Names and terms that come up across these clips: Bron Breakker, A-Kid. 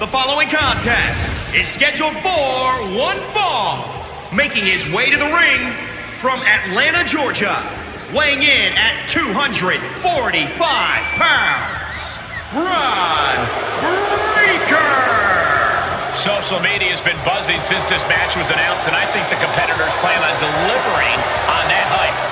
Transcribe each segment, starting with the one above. The following contest is scheduled for one fall. Making his way to the ring from Atlanta, Georgia, weighing in at 245 pounds, Bron Breakker. Social media has been buzzing since this match was announced, and I think the competitors plan on delivering on that hype.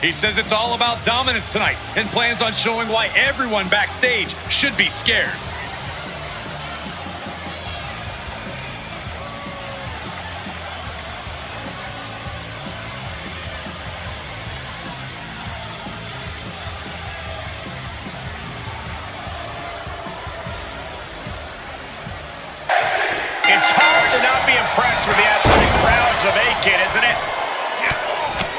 He says it's all about dominance tonight and plans on showing why everyone backstage should be scared. It's hard to not be impressed with the athletic prowess of A-Kid, isn't it?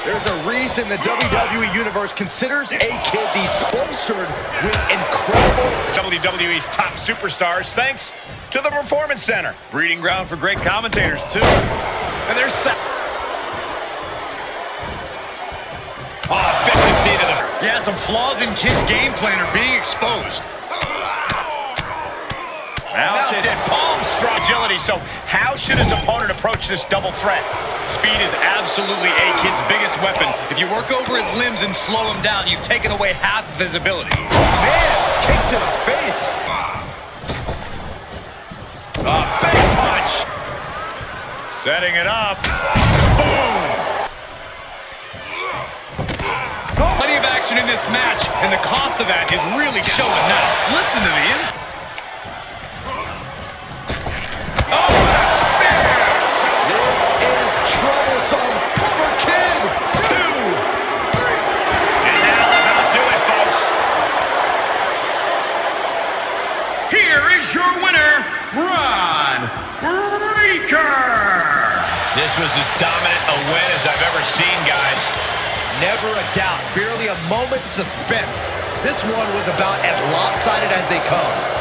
There's a reason the WWE Universe considers A-Kid the spokesman with incredible... WWE's top superstars, thanks to the Performance Center. Breeding ground for great commentators, too. And there's... Oh, Fitch's knee to the... Yeah, some flaws in Kid's game plan are being exposed. Mounted palm strong agility, so how should his opponent approach this double threat? Speed is absolutely A-Kid's biggest weapon. If you work over his limbs and slow him down, you've taken away half of his ability. Man, kick to the face. A big punch. Setting it up. Boom. Plenty of action in this match, and the cost of that is really showing now. Listen to the impact. This was as dominant a win as I've ever seen, guys. Never a doubt, barely a moment's suspense. This one was about as lopsided as they come.